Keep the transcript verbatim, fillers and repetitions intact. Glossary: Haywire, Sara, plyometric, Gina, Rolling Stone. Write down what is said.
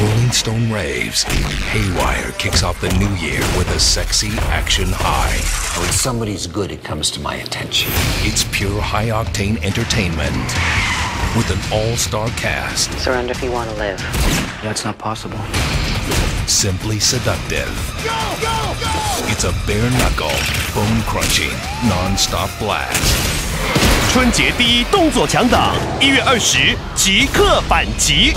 Rolling Stone raves, Haywire kicks off the new year with a sexy action high. When somebody's good, it comes to my attention. It's pure high-octane entertainment with an all-star cast. Surrender if you want to live. That's not possible. Simply seductive. Go, go, go! It's a bare-knuckle, bone-crunching, non-stop blast. 春节第一动作强档，一月二十即刻反击。